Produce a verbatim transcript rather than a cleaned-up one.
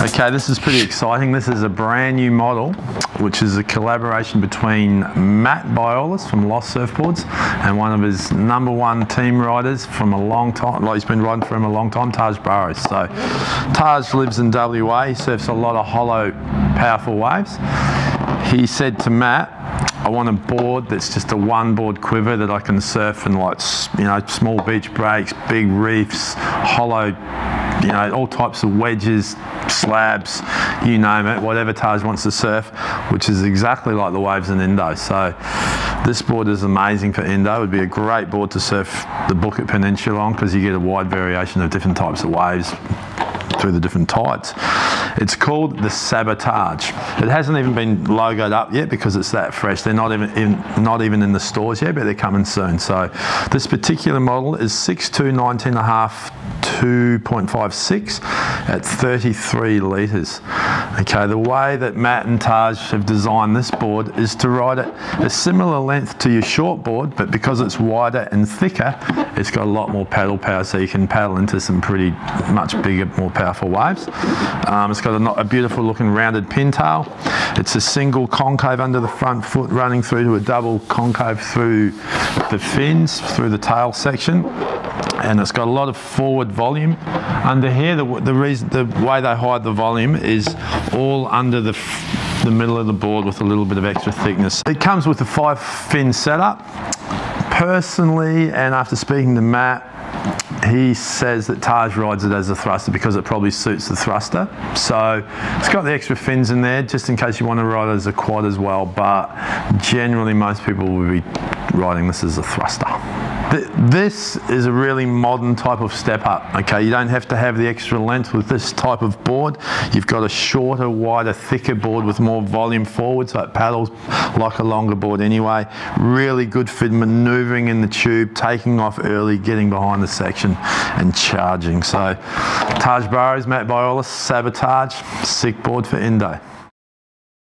Okay, this is pretty exciting. This is a brand new model, which is a collaboration between Matt Biolos from Lost Surfboards and one of his number one team riders from a long time, like he's been riding for him a long time, Taj Burrows. So Taj lives in W A, he surfs a lot of hollow, powerful waves. He said to Matt, I want a board that's just a one board quiver that I can surf in, like, you know, small beach breaks, big reefs, hollow, you know, all types of wedges, slabs, you name it, whatever Taj wants to surf, which is exactly like the waves in Indo. So this board is amazing for Indo. It would be a great board to surf the Bukit Peninsula on because you get a wide variation of different types of waves through the different tides. It's called the Sabotage. It hasn't even been logoed up yet because it's that fresh. They're not even in, not even in the stores yet, but they're coming soon. So this particular model is six two, nineteen and a half, two point five six at thirty-three litres. Okay, the way that Matt and Taj have designed this board is to ride it a similar length to your short board, but because it's wider and thicker, it's got a lot more paddle power, so you can paddle into some pretty much bigger, more powerful waves. Um, it's got a, a beautiful looking rounded pintail. It's a single concave under the front foot running through to a double concave through the fins, through the tail section. And it's got a lot of forward volume. Under here, the, the, reason, the way they hide the volume is all under the, the middle of the board with a little bit of extra thickness. It comes with a five fin setup. Personally, and after speaking to Matt, he says that Taj rides it as a thruster because it probably suits the thruster. So it's got the extra fins in there just in case you want to ride it as a quad as well, but generally most people will be riding this as a thruster. This is a really modern type of step up. Okay, you don't have to have the extra length with this type of board. You've got a shorter, wider, thicker board with more volume forward, so it paddles like a longer board anyway. Really good for maneuvering in the tube, taking off early, getting behind the section and charging. So Taj Burrows, Matt Biolos, Sabotage, sick board for Indo.